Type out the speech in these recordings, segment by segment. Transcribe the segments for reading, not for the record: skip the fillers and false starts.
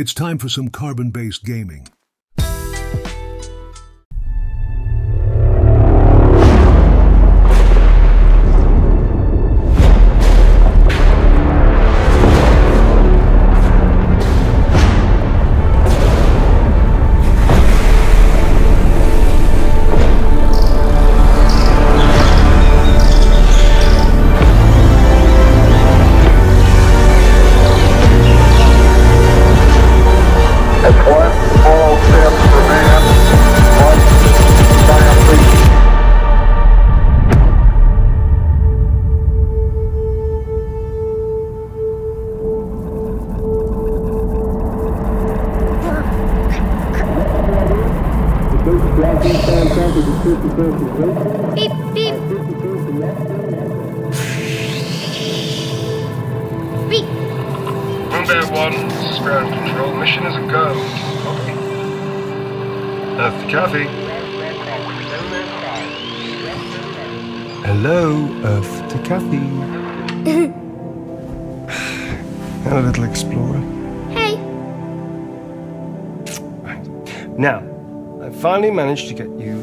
It's time for some carbon-based gaming. Managed to get you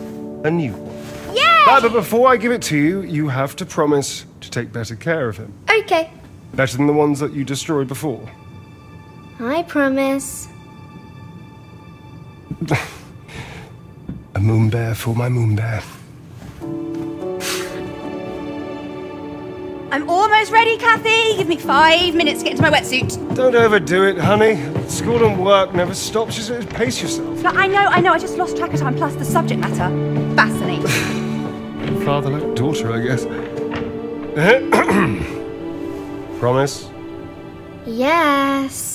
a new one. Yay! But before I give it to you, you have to promise to take better care of him. Okay. Better than the ones that you destroyed before. I promise. A moon bear for my moon bear. I'm almost ready, Kathy. Give me 5 minutes to get into my wetsuit. Don't overdo it, honey. School and work never stops. Just pace yourself. But I know. I just lost track of time. Plus the subject matter. Fascinating. Father like daughter, I guess. Promise? Yes.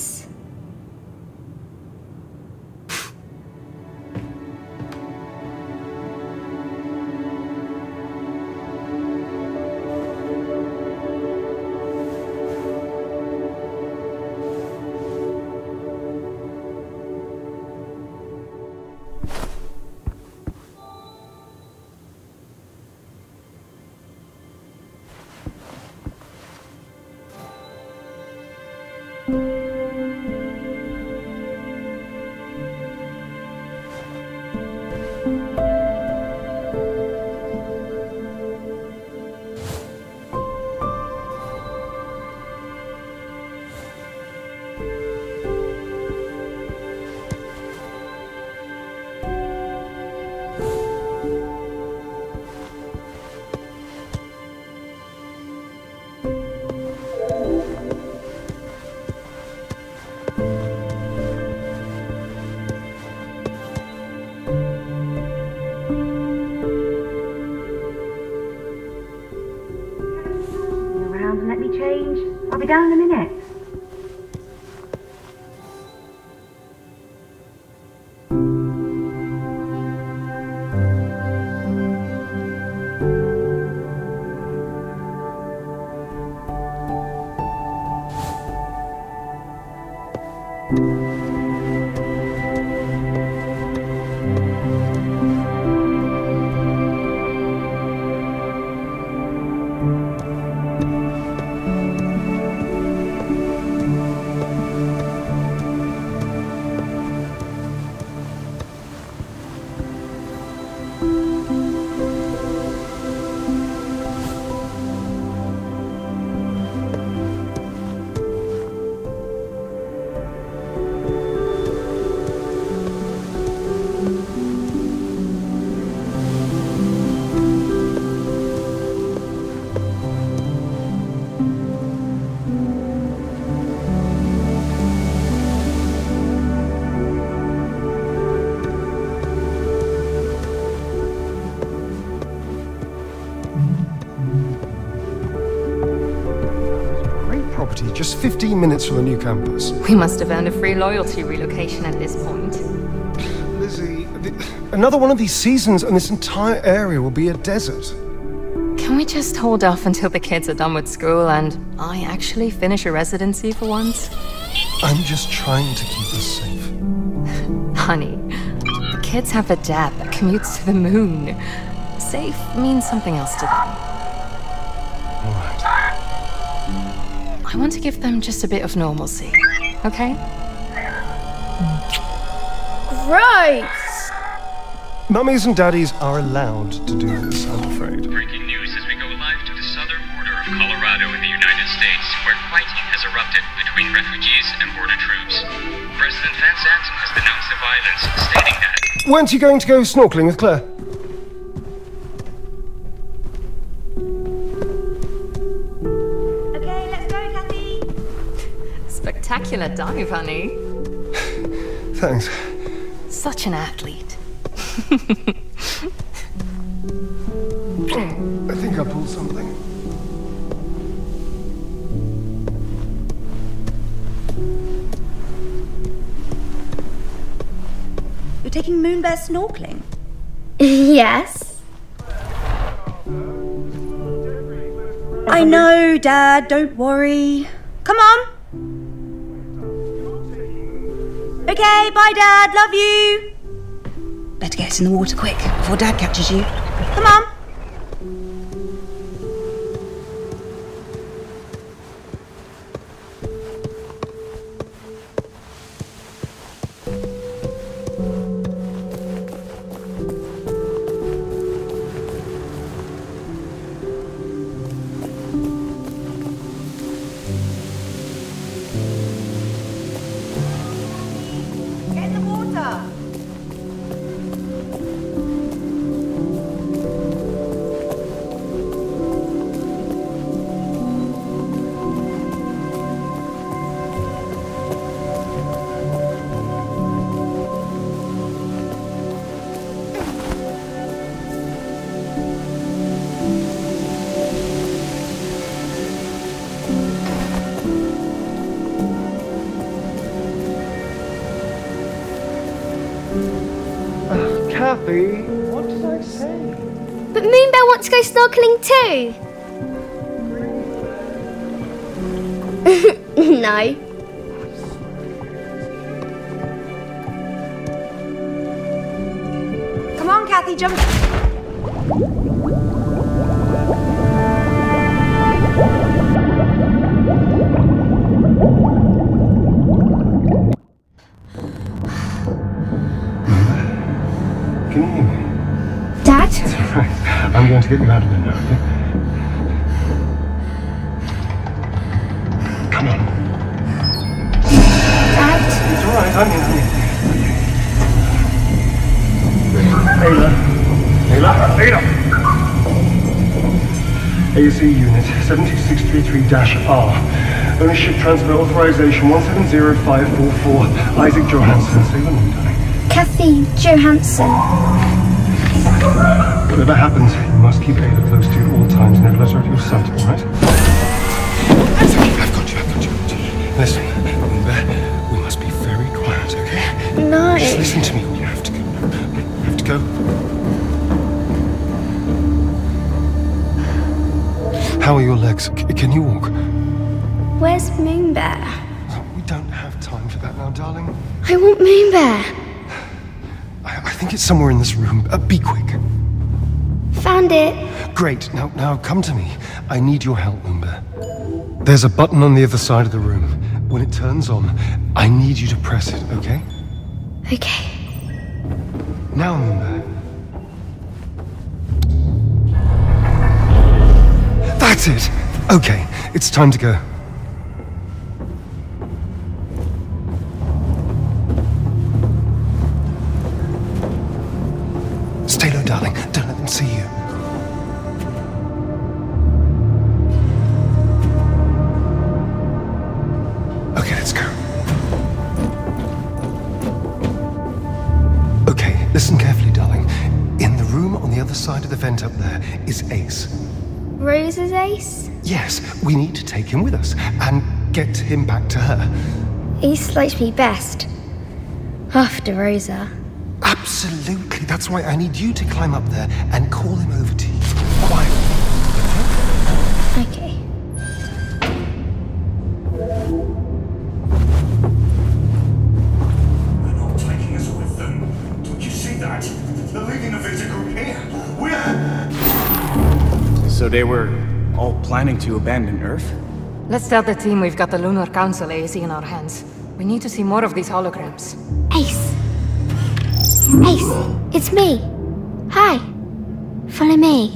Down in a minute. Just 15 minutes from the new campus. We must have earned a free loyalty relocation at this point. Lizzie, another one of these seasons and this entire area will be a desert. Can we just hold off until the kids are done with school and I actually finish a residency for once? I'm just trying to keep us safe. Honey, the kids have a dad that commutes to the moon. Safe means something else to them. I want to give them just a bit of normalcy, okay? Christ! Mummies and daddies are allowed to do this, I'm afraid. Breaking news as we go live to the southern border of Colorado in the United States, where fighting has erupted between refugees and border troops. President Van Zandt has denounced the violence, stating that... Weren't you going to go snorkeling with Claire? Spectacular dive, honey. Thanks. Such an athlete. I think I pulled something. You're taking Moonbear snorkeling? Yes. I know, Dad. Don't worry. Come on. Okay, bye, Dad. Love you. Better get in the water quick before Dad catches you. Come on. What did I say? But Moonbear wants to go snorkeling too! No. Come on, Kathy, jump! I'm going to get you out of there now, okay? Come on. Dad? It's all right, I'm in. Ayla. ASE unit 7633-R. Ownership transfer authorization 170544. Isaac Johansson. Say your name, darling. Kathy Johansson. Whatever happens, you must keep Ada close to you at all times. Never let her out of your sight, all right? I've got you. Listen, we must be very quiet, okay? No. Just listen to me. You have to go. You have to go. How are your legs? Can you walk? Where's Moonbear? Oh, we don't have time for that now, darling. I want Moonbear. I think it's somewhere in this room. Be quick. Found it. Great. Now come to me. I need your help, Moonbear. There's a button on the other side of the room. When it turns on, I need you to press it, okay? Okay. Now, Moonbear. That's it. Okay, it's time to go. Stay low, darling. Don't let them see you. Okay, let's go. Okay, listen carefully, darling. In the room on the other side of the vent up there is Ace. Rose's Ace? Yes, we need to take him with us and get him back to her. Ace likes me best. After Rosa. Absolutely. That's why I need you to climb up there and call him over to you. Quietly. Okay. They're not taking us with them. Don't you see that? They're leaving the visitor group here. We're... So they were all planning to abandon Earth? Let's tell the team we've got the Lunar Council ASE in our hands. We need to see more of these holograms. Ace. Ace, it's me. Hi. Follow me.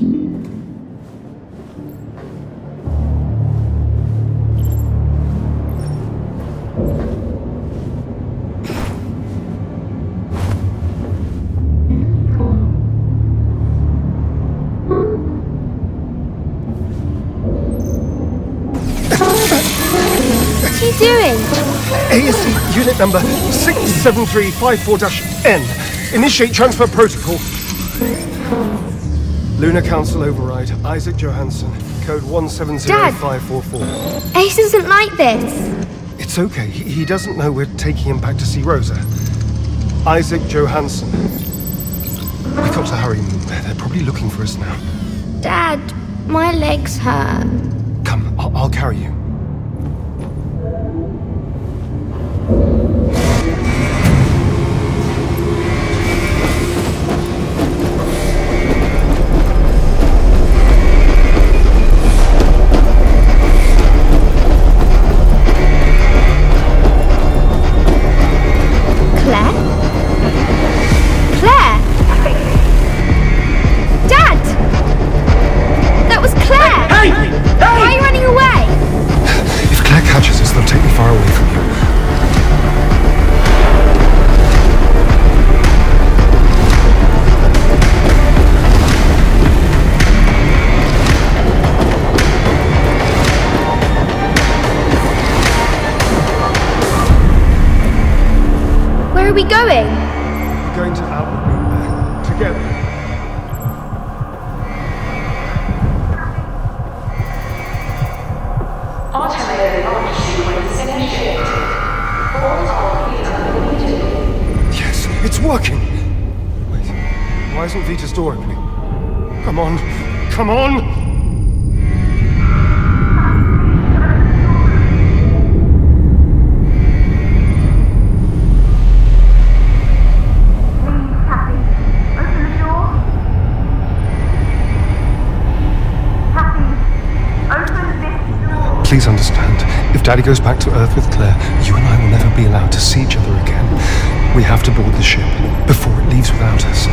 What are you doing? ASE unit number 67354-N. Initiate transfer protocol. Lunar Council override. Isaac Johansson. Code 170544. Ace isn't like this. It's okay. He doesn't know we're taking him back to see Rosa. Isaac Johansson. We've got to hurry. They're probably looking for us now. Dad, my legs hurt. Come, I'll carry you. Please understand, if Daddy goes back to Earth with Claire, you and I will never be allowed to see each other again. We have to board the ship before it leaves without us.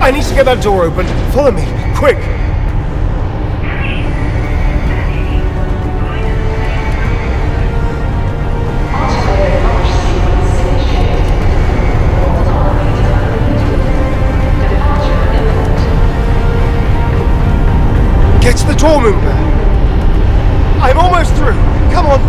I need to get that door open. Follow me, quick! Get to the door, Moonbear! I'm almost through! Come on!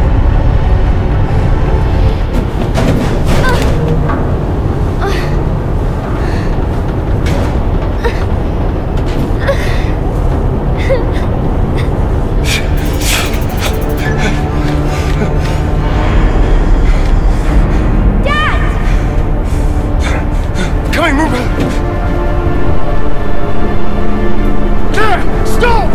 Dad! Coming, Moonbear! Claire! Stop!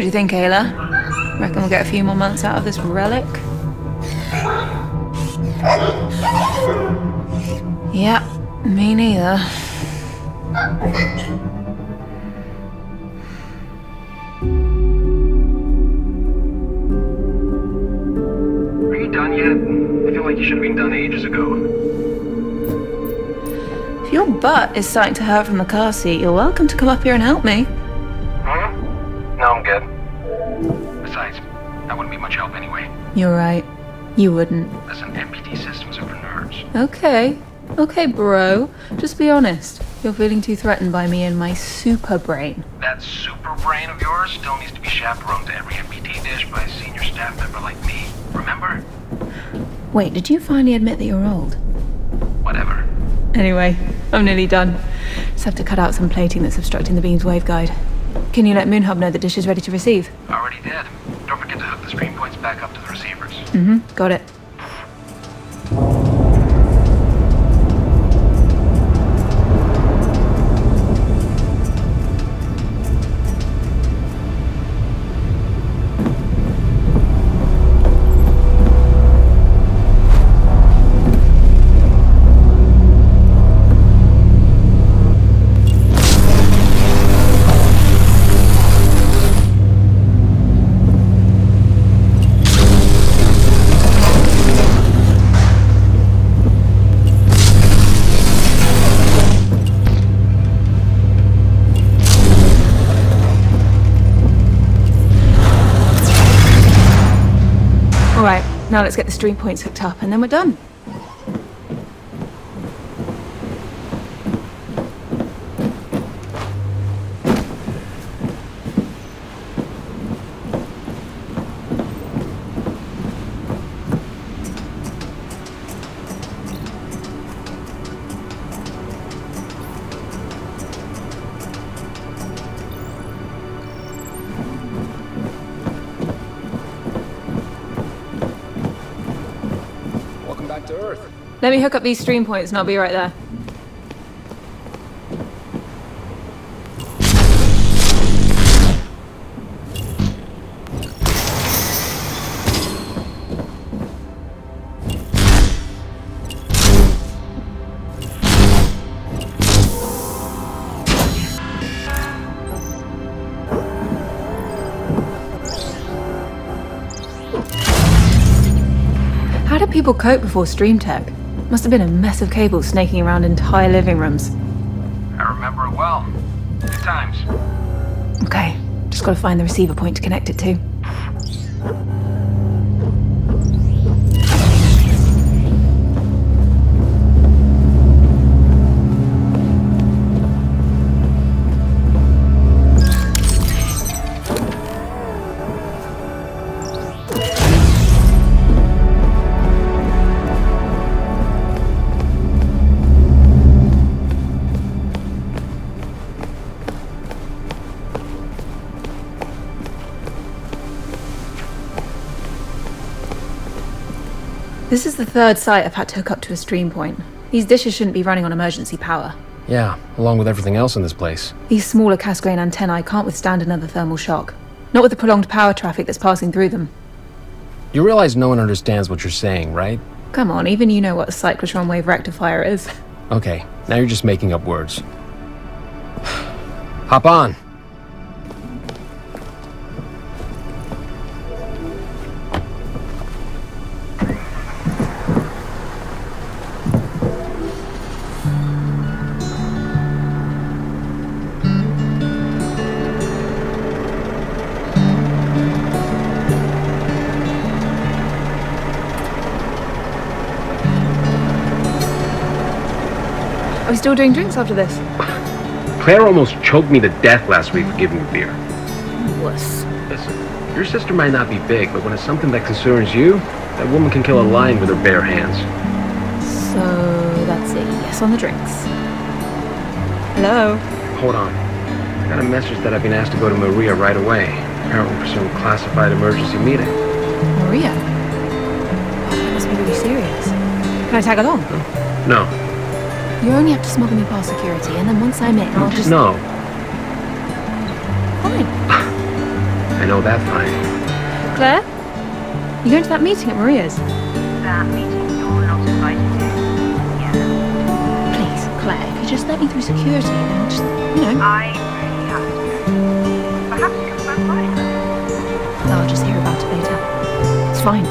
What do you think, Ayla? Reckon we'll get a few more months out of this relic? Yeah, me neither. Are you done yet? I feel like you should have been done ages ago. If your butt is starting to hurt from the car seat, you're welcome to come up here and help me. Huh? No, I'm good. Besides, that wouldn't be much help anyway. You're right. You wouldn't. Listen, MPT systems are for nerds. Okay. Okay, bro. Just be honest. You're feeling too threatened by me and my super brain. That super brain of yours still needs to be chaperoned to every MPT dish by a senior staff member like me. Remember? Wait, did you finally admit that you're old? Whatever. Anyway, I'm nearly done. Just have to cut out some plating that's obstructing the beam's waveguide. Can you let Moonhub know the dish is ready to receive? Already did. Don't forget to hook the stream points back up to the receivers. Mm-hmm. Got it. Now let's get the stream points hooked up and then we're done. Let me hook up these stream points and I'll be right there. How did people cope before stream tech? Must have been a mess of cables snaking around entire living rooms. I remember it well. Good times. Okay, just gotta find the receiver point to connect it to. This is the third site I've had to hook up to a stream point. These dishes shouldn't be running on emergency power. Yeah, along with everything else in this place. These smaller cascade antennae can't withstand another thermal shock. Not with the prolonged power traffic that's passing through them. You realize no one understands what you're saying, right? Come on, even you know what a cyclotron wave rectifier is. Okay, now you're just making up words. Hop on. Are we still doing drinks after this? Claire almost choked me to death last week for giving me beer. Wuss. Listen, your sister might not be big, but when it's something that concerns you, that woman can kill a lion with her bare hands. So that's a yes on the drinks. Hello? Hold on. I got a message that I've been asked to go to Maria right away. Apparently for some classified emergency meeting. Maria? Oh, that must be really serious. Can I tag along? No. You only have to smuggle me past security, and then once I'm in, I'll just... No. Fine. I know that line. Claire? You're going to that meeting at Maria's? That meeting you're not invited to. Yeah. Please, Claire, if you just let me through security and I'll just, you know... I'm really happy to go. Perhaps you can find mine. I'll just hear about it later. It's fine.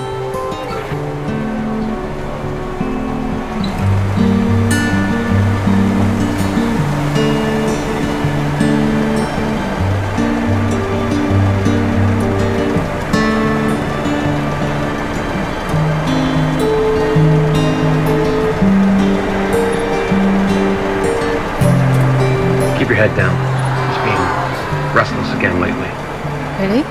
Head down. He's been restless again lately. Really?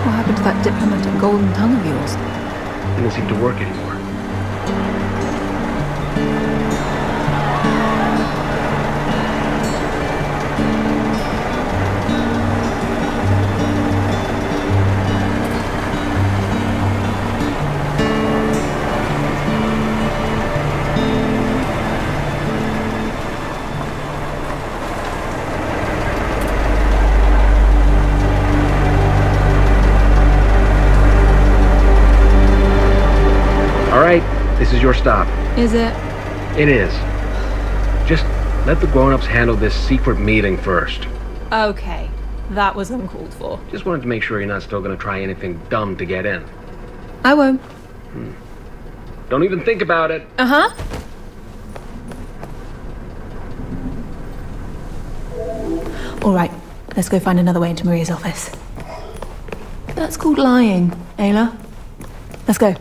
What happened to that diplomatic golden tongue of yours? It didn't seem to work anymore. This is your stop. Is it? It is. Just let the grown-ups handle this secret meeting first. Okay. That was uncalled for. Just wanted to make sure you're not still going to try anything dumb to get in. I won't. Don't even think about it. Uh-huh. All right. Let's go find another way into Maria's office. That's called lying, Ayla. Let's go.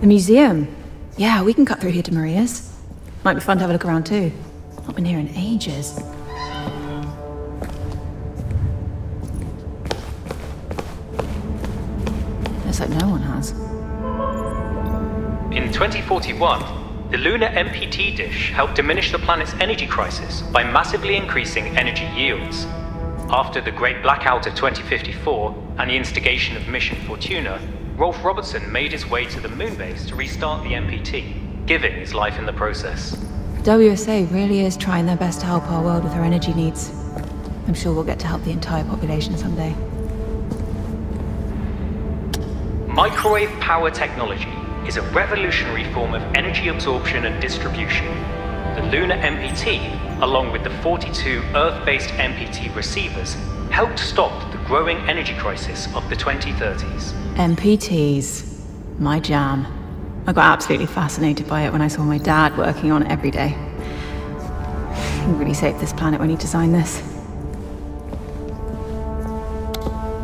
Museum. Yeah, we can cut through here to Maria's. Might be fun to have a look around too. Not been here in ages. Looks like no one has. In 2041, the lunar MPT dish helped diminish the planet's energy crisis by massively increasing energy yields. After the Great Blackout of 2054 and the instigation of Mission Fortuna, Rolf Robertson made his way to the moon base to restart the MPT, giving his life in the process. WSA really is trying their best to help our world with our energy needs. I'm sure we'll get to help the entire population someday. Microwave power technology is a revolutionary form of energy absorption and distribution. The lunar MPT, along with the 42 Earth-based MPT receivers, helped stop the growing energy crisis of the 2030s. MPTs. My jam. I got absolutely fascinated by it when I saw my dad working on it every day. He really saved this planet when he designed this.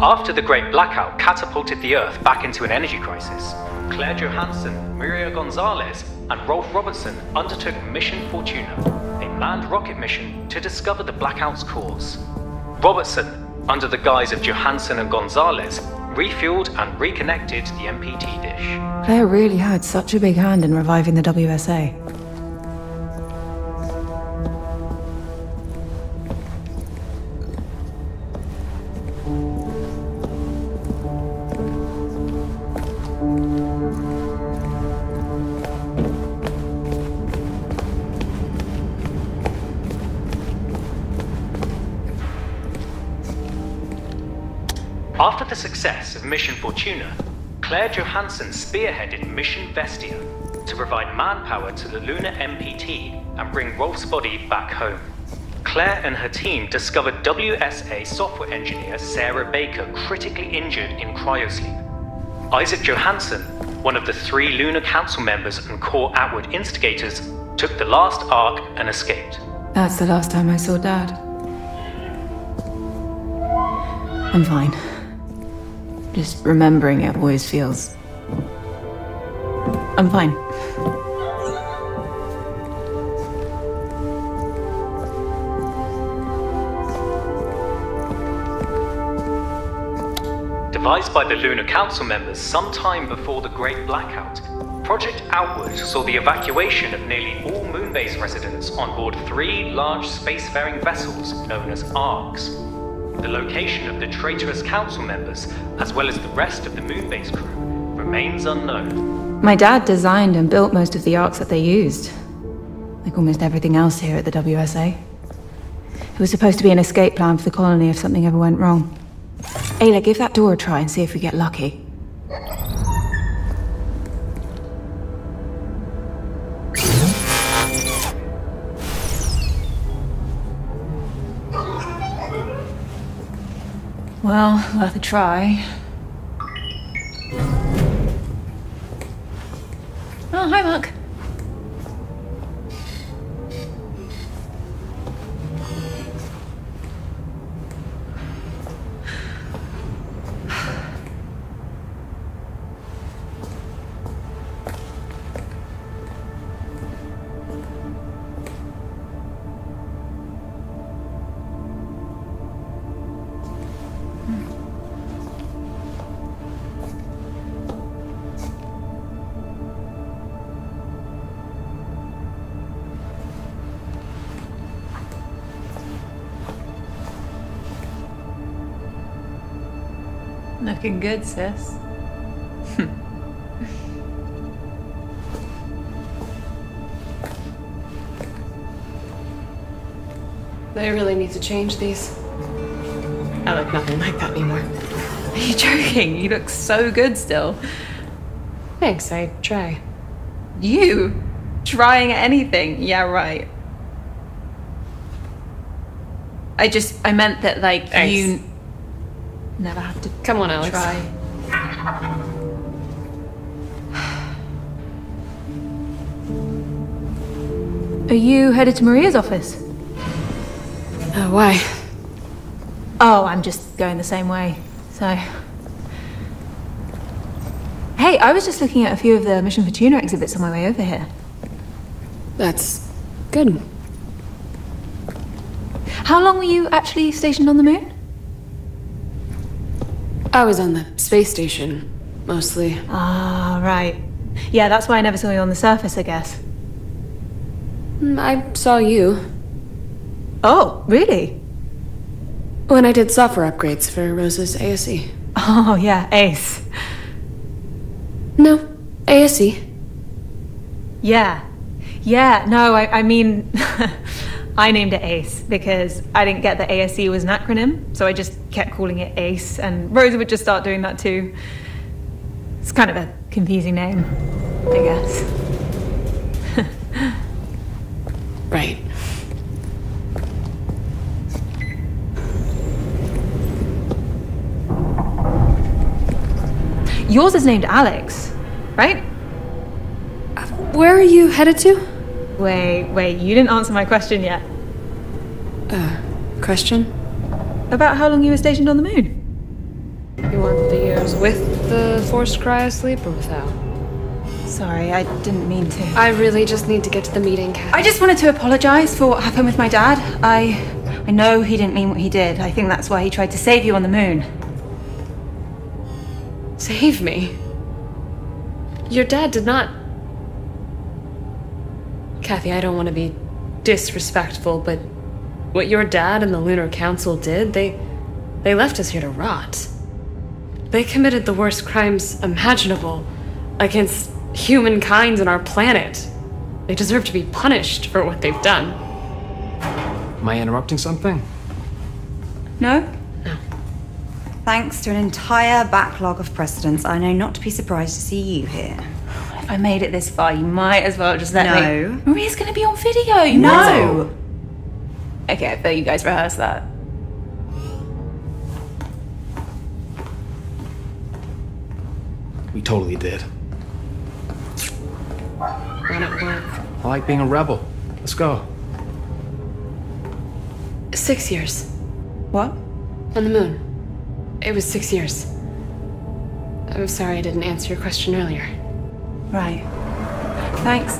After the Great Blackout catapulted the Earth back into an energy crisis, Claire Johansson, Maria Gonzalez, and Rolf Robertson undertook Mission Fortuna, a manned rocket mission to discover the blackout's cause. Robertson, under the guise of Johansson and Gonzalez, refueled and reconnected the MPT dish. Claire really had such a big hand in reviving the WSA. After the success of Mission Fortuna, Claire Johansson spearheaded Mission Vestia to provide manpower to the lunar MPT and bring Rolf's body back home. Claire and her team discovered WSA software engineer Sarah Baker critically injured in cryosleep. Isaac Johansson, one of the 3 Lunar Council members and core Outward instigators, took the last ARC and escaped. That's the last time I saw Dad. I'm fine. Just remembering it always feels... I'm fine. devised by the Lunar Council members sometime before the Great Blackout, Project Outward saw the evacuation of nearly all Moonbase residents on board 3 large spacefaring vessels known as ARCs. The location of the traitorous Council members, as well as the rest of the Moonbase crew, remains unknown. My dad designed and built most of the ARCs that they used, like almost everything else here at the WSA. It was supposed to be an escape plan for the colony if something ever went wrong. Ayla, give that door a try and see if we get lucky. Well, worth a try. Oh, hi, Mark. Looking good, sis. They really need to change these. I look nothing like that anymore. Are you joking? You look so good still. Thanks, I try. You? Trying anything? Yeah, right. I meant that, like, thanks. You never have to. Come on, Alex. Try. Are you headed to Maria's office? Oh, why? Oh, I'm just going the same way, so. Hey, I was just looking at a few of the Mission Fortuna exhibits on my way over here. That's good. How long were you actually stationed on the moon? I was on the space station, mostly. Ah, right. Yeah, that's why I never saw you on the surface, I guess. I saw you. Oh, really? When I did software upgrades for Rose's ASE. Oh, yeah, ACE. No, ASE. Yeah. Yeah, no, I mean, I named it ACE because I didn't get that ASE was an acronym, so I just kept calling it ACE, and Rosa would just start doing that too. It's kind of a confusing name, I guess. Right. Yours is named Alex, right? Where are you headed to? Wait, you didn't answer my question yet. Question? About how long you were stationed on the moon. You want the years with the forced cryosleep or without? Sorry, I didn't mean to. I really just need to get to the meeting, Kathy. I just wanted to apologize for what happened with my dad. I know he didn't mean what he did. I think that's why he tried to save you on the moon. Save me? Your dad did not... Kathy, I don't want to be disrespectful, but what your dad and the Lunar Council did, they left us here to rot. They committed the worst crimes imaginable against humankind and our planet. They deserve to be punished for what they've done. Am I interrupting something? No? Thanks to an entire backlog of precedents, I know not to be surprised to see you here. If I made it this far, you might as well just let me... No. Maria's going to be on video, you know. Okay, I bet you guys rehearsed that. We totally did. I like being a rebel. Let's go. 6 years. What? On the moon. It was 6 years. I'm sorry I didn't answer your question earlier. Right. Thanks.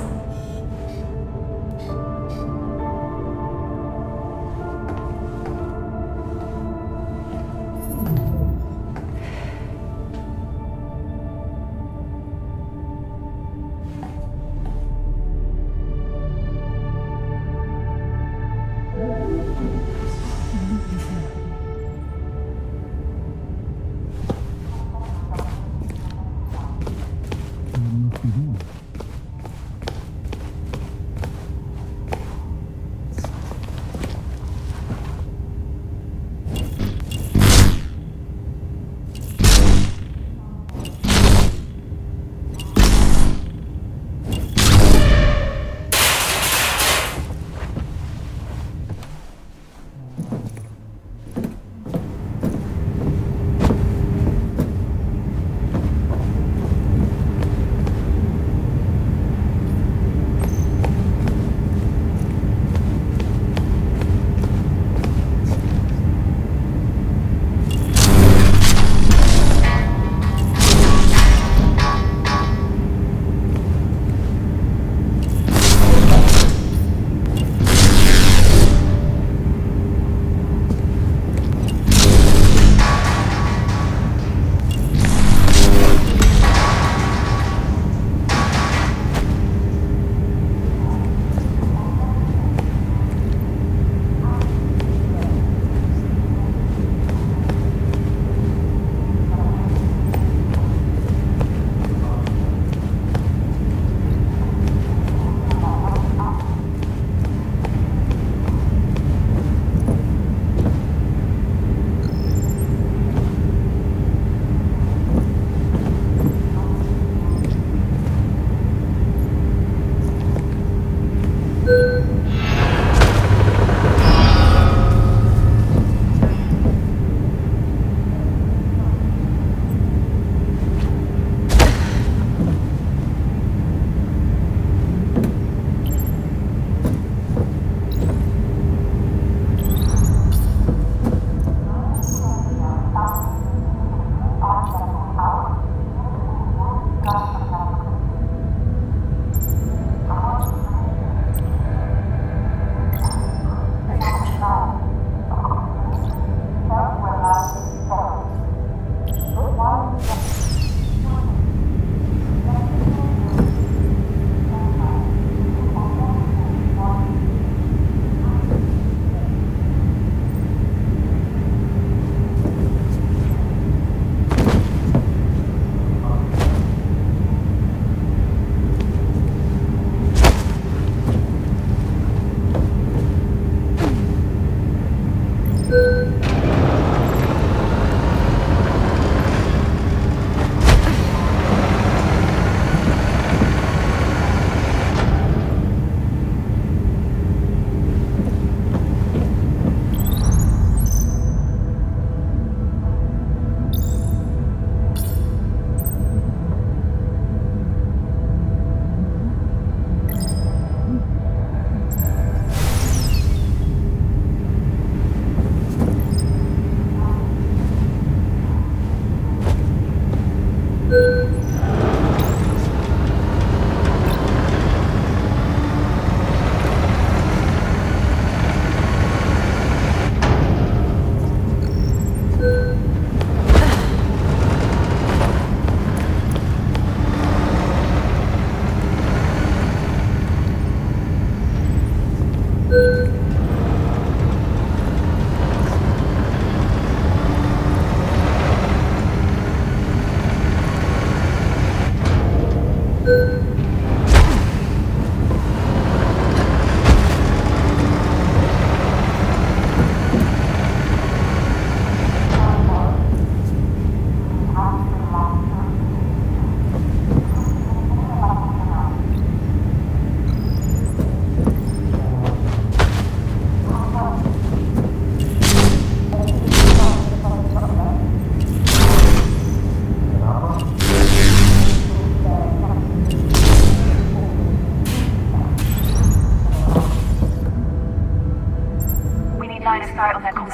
Mm-hmm.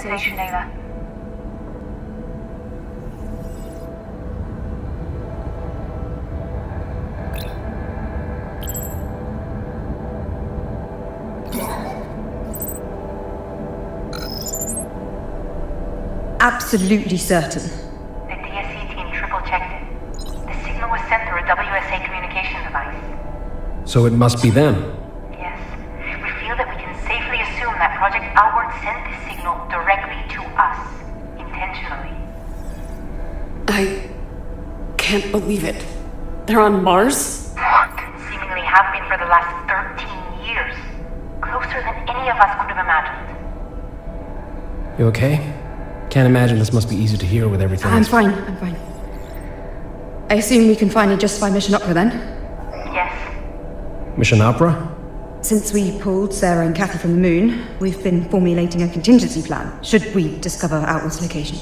Station Ayla. Absolutely certain. The DSC team triple checked it. The signal was sent through a WSA communication device. So it must be them. Project Outward sent this signal directly to us, intentionally. I can't believe it. They're on Mars? for the last 13 years. Closer than any of us could have imagined. You okay? Can't imagine this must be easy to hear with everything. I'm fine, I'm fine. I assume we can finally justify Mission Opera then? Yes. Mission Opera? Since we pulled Sarah and Kathy from the moon, we've been formulating a contingency plan, should we discover Outward's location.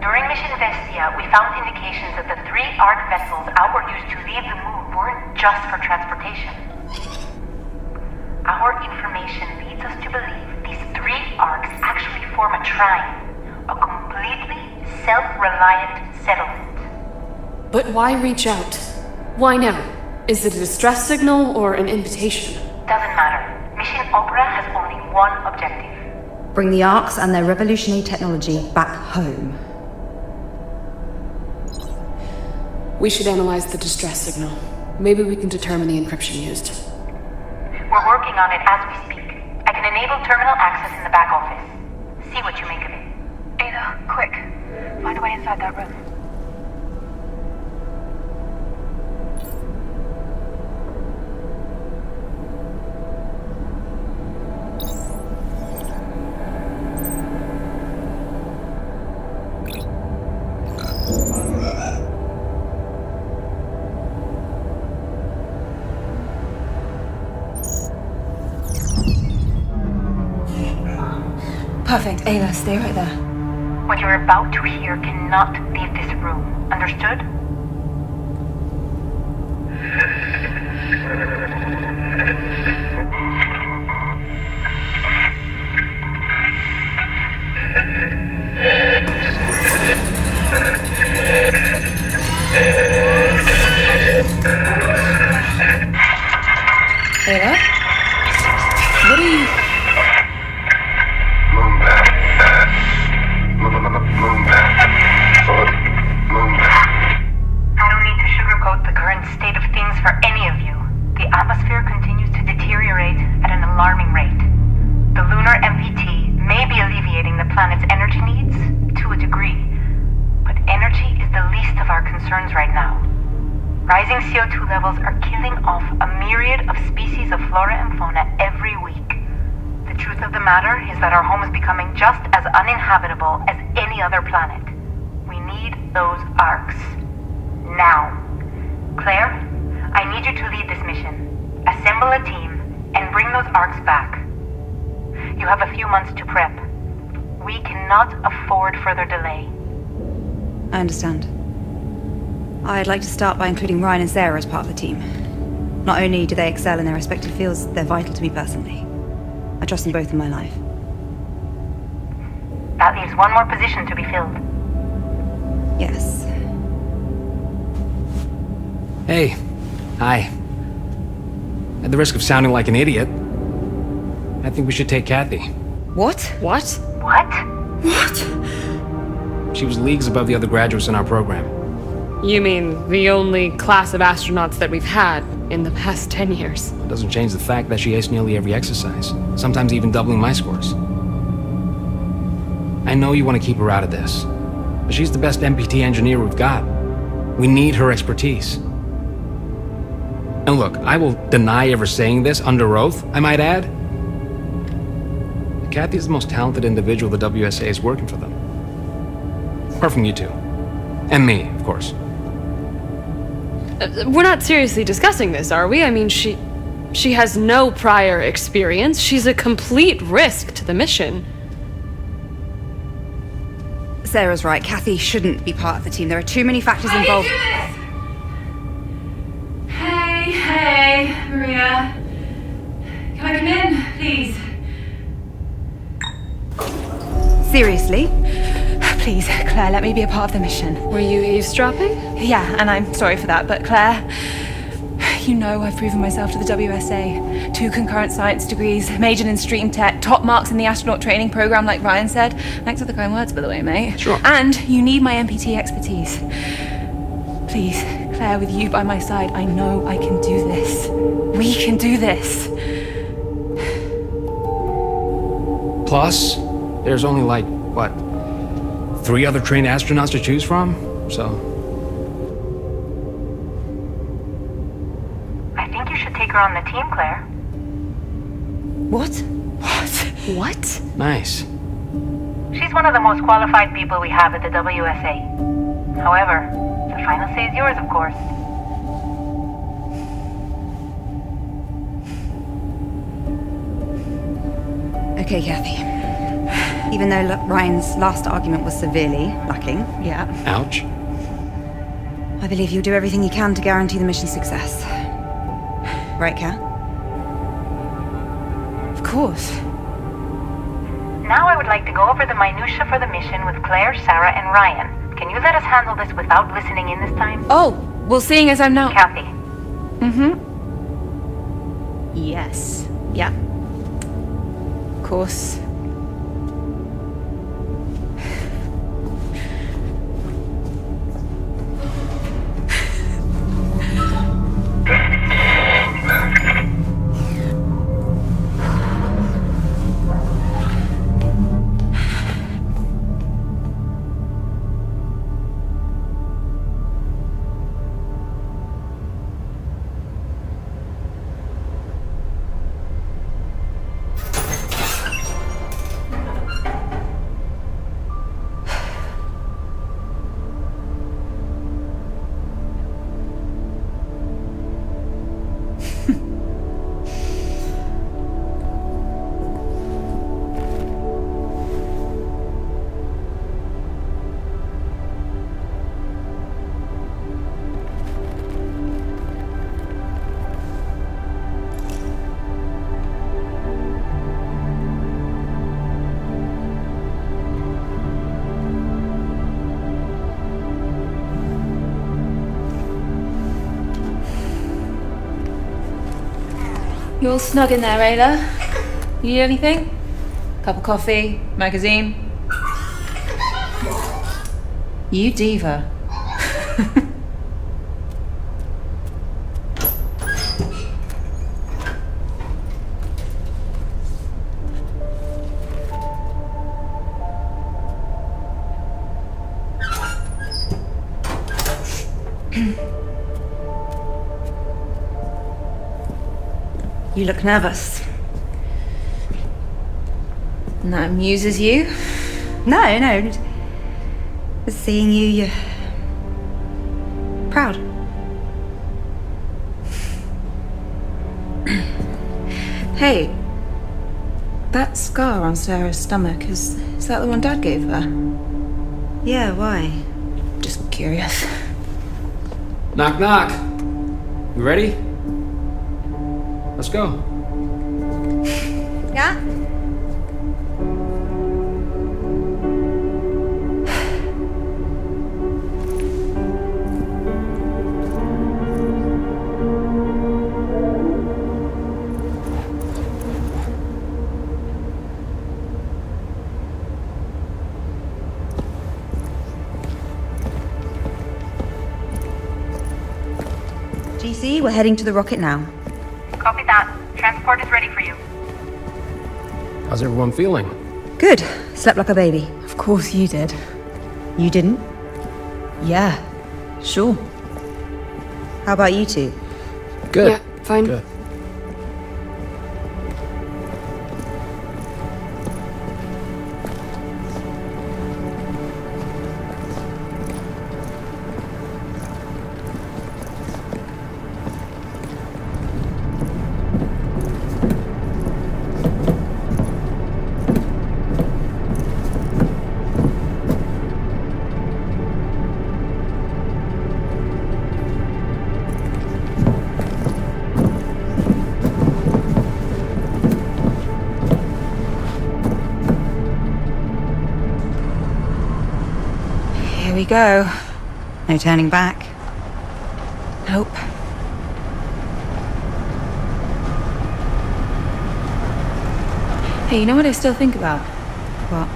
During Mission Vestia, we found indications that the three ARC vessels Outward used to leave the moon weren't just for transportation. Our information leads us to believe these three ARCs actually form a trine, a completely self-reliant settlement. But why reach out? Why now? Is it a distress signal or an invitation? Doesn't matter. Mission Opera has only one objective. Bring the ARCs and their revolutionary technology back home. We should analyze the distress signal. Maybe we can determine the encryption used. We're working on it as we speak. I can enable terminal access in the back office. See what you make of it. Ada, quick. Find a way inside that room. Perfect. Ayla, stay right there. What you're about to hear cannot leave this room. Understood? Ayla? What are you... that our home is becoming just as uninhabitable as any other planet. We need those ARCs. Now. Claire, I need you to lead this mission. Assemble a team and bring those ARCs back. You have a few months to prep. We cannot afford further delay. I understand. I'd like to start by including Ryan and Sarah as part of the team. Not only do they excel in their respective fields, they're vital to me personally. I trust them both in my life. That leaves one more position to be filled. Yes. Hey. Hi. At the risk of sounding like an idiot, I think we should take Kathy. What? What? What? What? She was leagues above the other graduates in our program. You mean the only class of astronauts that we've had in the past 10 years? It doesn't change the fact that she aced nearly every exercise, sometimes even doubling my scores. I know you want to keep her out of this, but she's the best MPT engineer we've got. We need her expertise. And look, I will deny ever saying this under oath, I might add. Kathy's the most talented individual the WSA is working for them. Apart from you two. And me, of course. We're not seriously discussing this, are we? I mean, she has no prior experience. She's a complete risk to the mission. Sarah's right. Kathy shouldn't be part of the team. There are too many factors involved. How do you do this? Hey, hey, Maria. Can I come in, please? Seriously? Please, Claire, let me be a part of the mission. Were you eavesdropping? Yeah, and I'm sorry for that, but Claire, you know I've proven myself to the WSA. 2 concurrent science degrees, majored in stream tech, top marks in the astronaut training program, like Ryan said. Thanks for the kind words, by the way, mate. Sure. And you need my MPT expertise. Please, Claire, with you by my side, I know I can do this. We can do this. Plus, there's only like, what, 3 other trained astronauts to choose from? So... should take her on the team, Claire. What? What? What? Nice. She's one of the most qualified people we have at the WSA. However, the final say is yours, of course. Okay, Kathy. Even though Ryan's last argument was severely lacking, yeah. Ouch. I believe you'll do everything you can to guarantee the mission's success. Right, Kat? Of course. Now I would like to go over the minutiae for the mission with Claire, Sarah, and Ryan. Can you let us handle this without listening in this time? Oh, well, seeing as I'm now... Kathy. Mm-hmm. Yes. Yeah. Of course. You're all snug in there, Ayla. You need anything? Cup of coffee? Magazine? You diva. You look nervous. And that amuses you? No, no. Just seeing you, you're proud. Hey, that scar on Sarah's stomach, is that the one Dad gave her? Yeah, why? Just curious. Knock, knock. You ready? Let's go. Yeah? GC, we're heading to the rocket now. Copy that. Transport is ready for you. How's everyone feeling? Good. Slept like a baby. Of course you did. You didn't? Yeah. Sure. How about you two? Good. Yeah, fine. Good. Go. No turning back. Nope. Hey, you know what I still think about? What?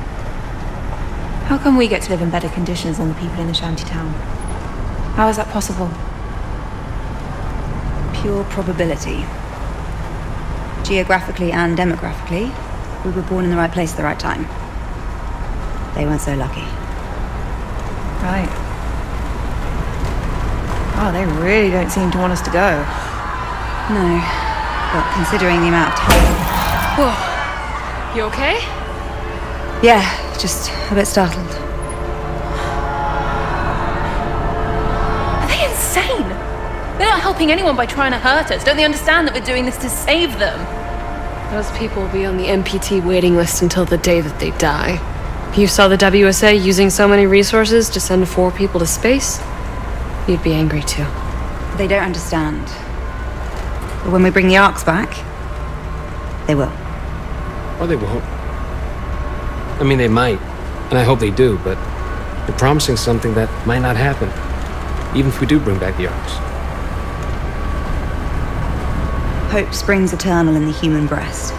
How come we get to live in better conditions than the people in the shanty town? How is that possible? Pure probability. Geographically and demographically, we were born in the right place at the right time. They weren't so lucky. Right. Oh, they really don't seem to want us to go. No, but considering the amount of time... Whoa. You okay? Yeah, just a bit startled. Are they insane? They're not helping anyone by trying to hurt us. Don't they understand that we're doing this to save them? Those people will be on the MPT waiting list until the day that they die. You saw the WSA using so many resources to send 4 people to space? You'd be angry too. They don't understand. But when we bring the ARCs back, they will. Or they won't. I mean, they might, and I hope they do, but they're promising something that might not happen, even if we do bring back the ARCs. Hope springs eternal in the human breast.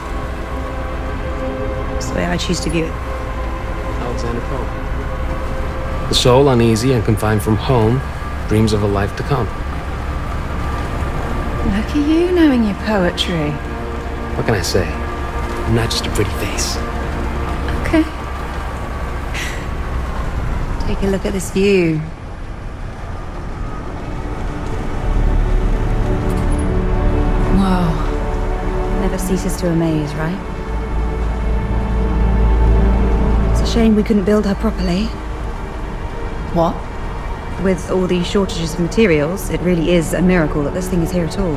That's the way I choose to view it. Alexander Poe. The soul, uneasy and confined from home, dreams of a life to come. Look at you knowing your poetry. What can I say? I'm not just a pretty face. Okay. Take a look at this view. Wow. Never ceases to amaze, right? It's a shame we couldn't build her properly. What? With all the shortages of materials, it really is a miracle that this thing is here at all.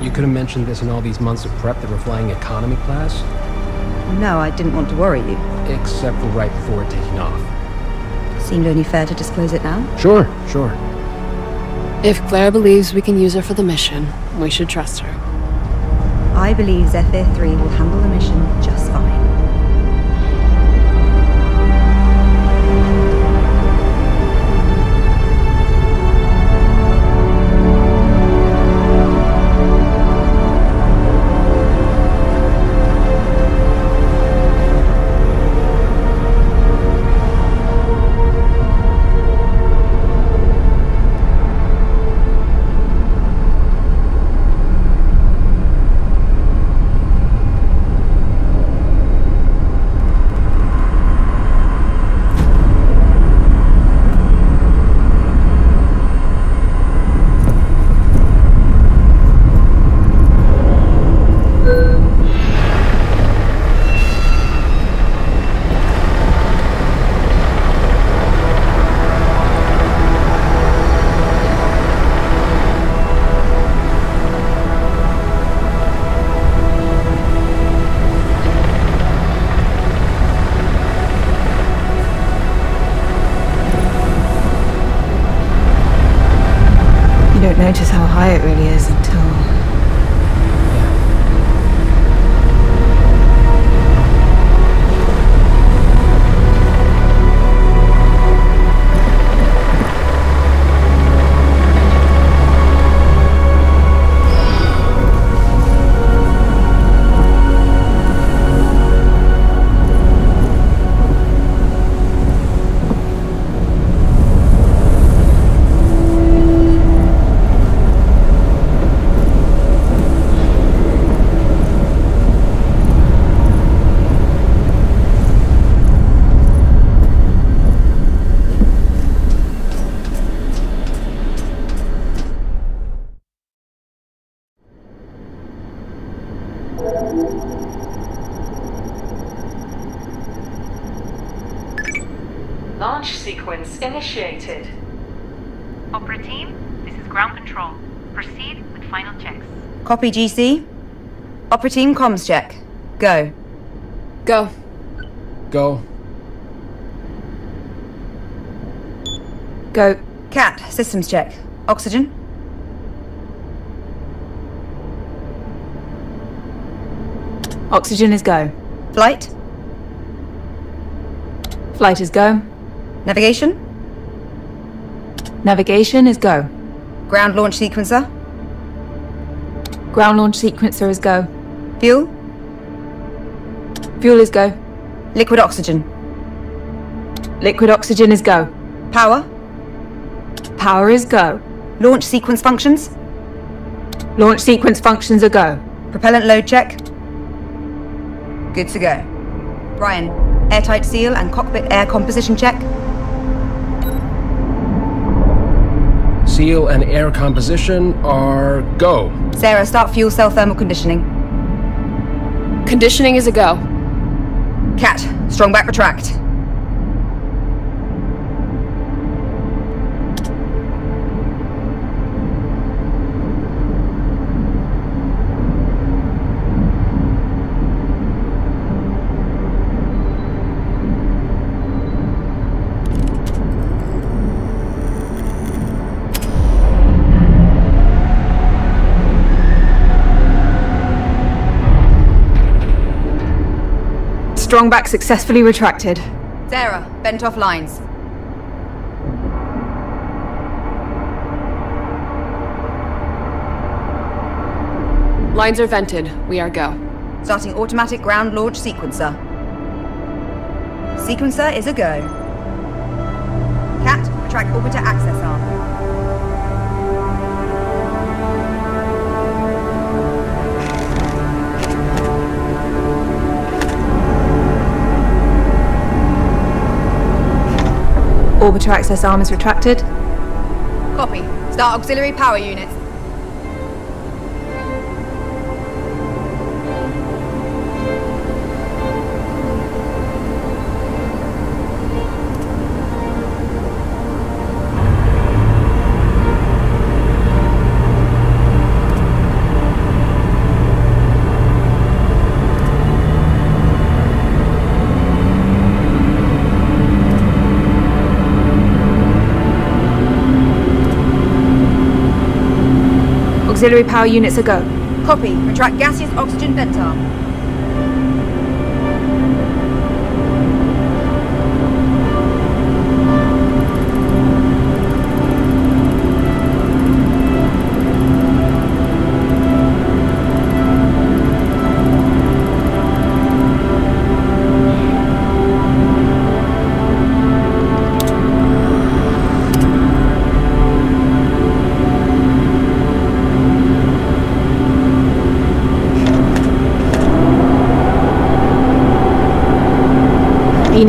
You could have mentioned this in all these months of prep that we're flying economy class? No, I didn't want to worry you. Except for right before taking off. Seemed only fair to disclose it now? Sure. If Claire believes we can use her for the mission, we should trust her. I believe Zephyr III will handle the mission just fine. Notice how high it really is until... Launch sequence initiated. Opera team, this is ground control. Proceed with final checks. Copy, GC. Opera team comms check. Go. Go. Cat, systems check. Oxygen. Oxygen is go. Flight. Flight is go. Navigation? Navigation is go. Ground launch sequencer? Ground launch sequencer is go. Fuel? Fuel is go. Liquid oxygen? Liquid oxygen is go. Power? Power is go. Launch sequence functions? Launch sequence functions are go. Propellant load check? Good to go. Brian, airtight seal and cockpit air composition check. seal and air composition are go. Sarah, start fuel cell thermal conditioning. Conditioning is a go. Cat, strong back retract. Strong back successfully retracted. Sarah, bent off lines. Lines are vented. We are go. Starting automatic ground launch sequencer. Sequencer is a go. Cat, retract orbiter access arm. Orbiter access arm is retracted. Copy. Start auxiliary power units. Auxiliary power units are go. Copy. Retract gaseous oxygen vent arm.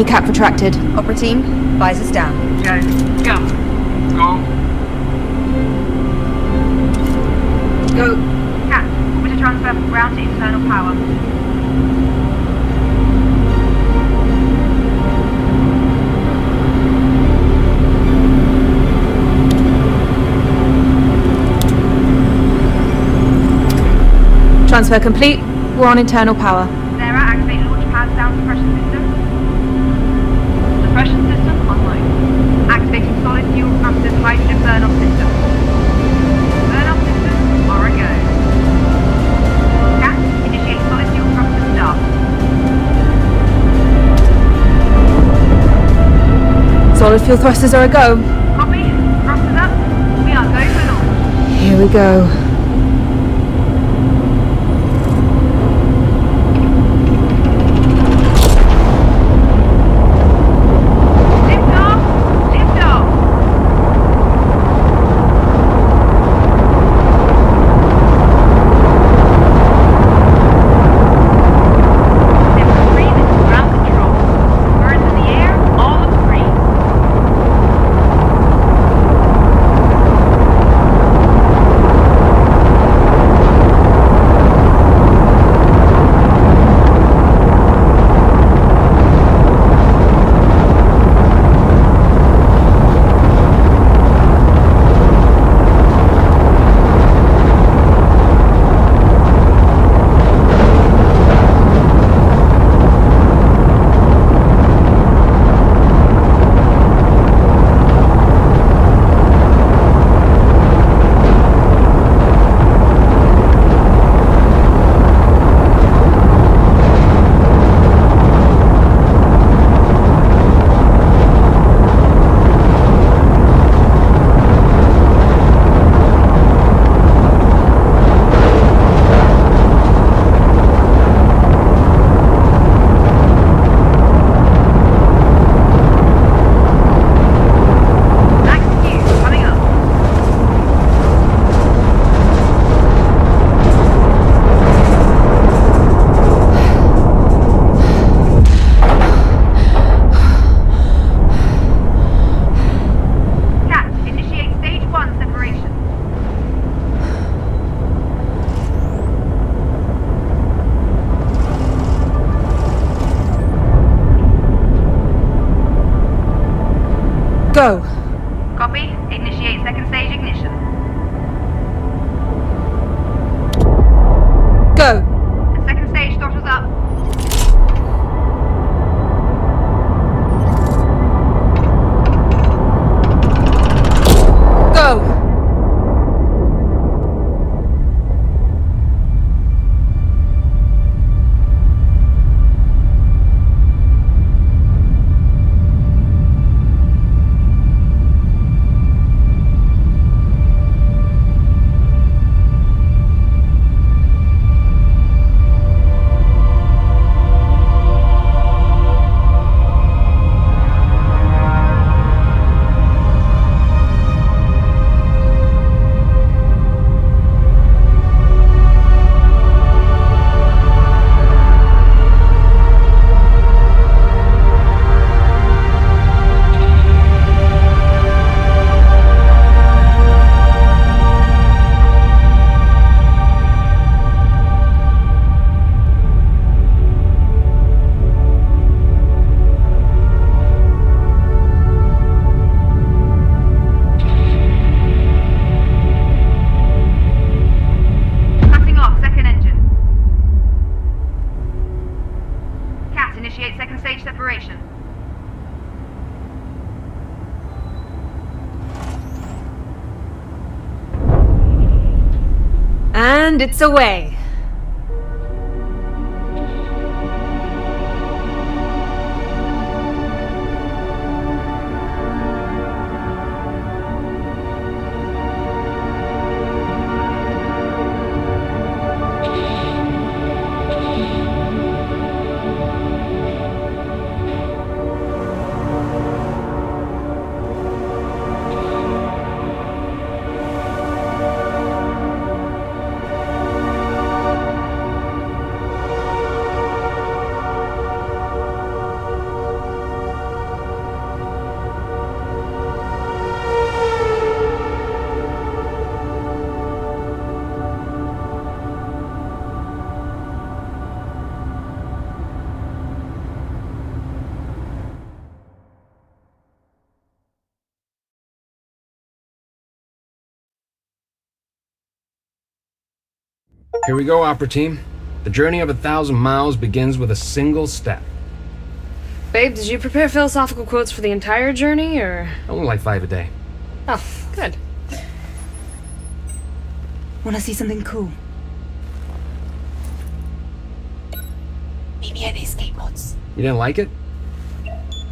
Cap retracted. Opera team, visors down. Okay, go. Go. Cat, orbiter transfer from ground to internal power. Transfer complete. We're on internal power. Sarah, activate launch pad sound suppression system. Suppression system online. Activating solid fuel compressor hydrogen burn-off system. Burn-off systems are a go. Cat, initiate solid fuel compressor start. Solid fuel thrusters are a go. Copy. Thrusters up. We are go for launch. Here we go. Go. Copy. Initiate second stage ignition. Go. The second stage throttles up. Go. It's away. Here we go, Opera Team. The journey of 1,000 miles begins with a single step. Babe, did you prepare philosophical quotes for the entire journey, or...? Only like 5 a day. Oh, good. Wanna see something cool? Maybe I need skateboards. You didn't like it?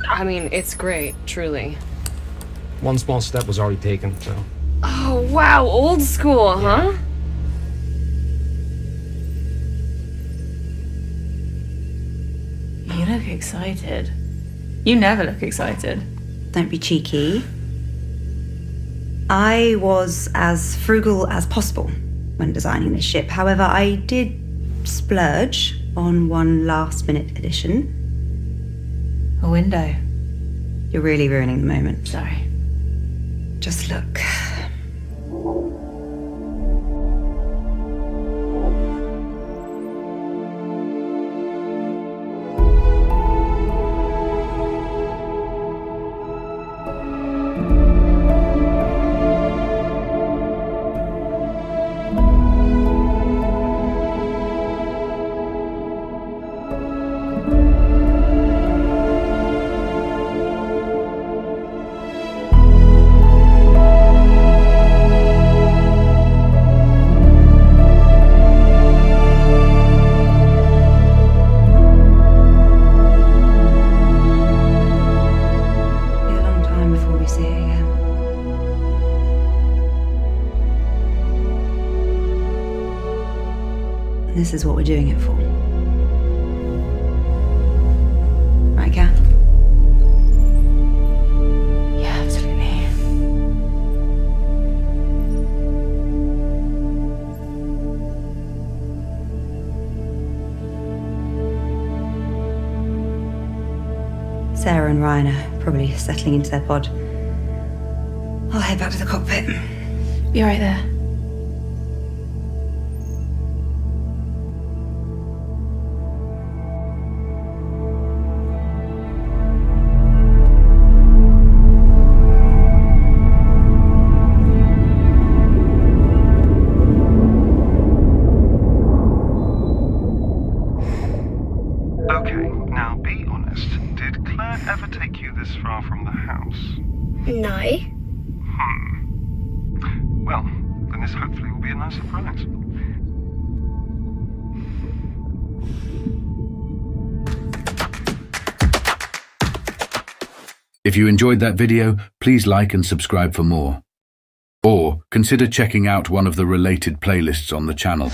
I mean, it's great, truly. One small step was already taken, so... Oh, wow, old school, yeah. Huh? Excited. You never look excited. Don't be cheeky. I was as frugal as possible when designing this ship. However, I did splurge on one last-minute addition. A window. You're really ruining the moment. Sorry. Just look. This is what we're doing it for. Right, Kath? Yeah, absolutely. Sarah and Ryan are probably settling into their pod. I'll head back to the cockpit. Be right there. the house? No. Well, then this hopefully will be a nice surprise. If you enjoyed that video, please like and subscribe for more. Or consider checking out one of the related playlists on the channel.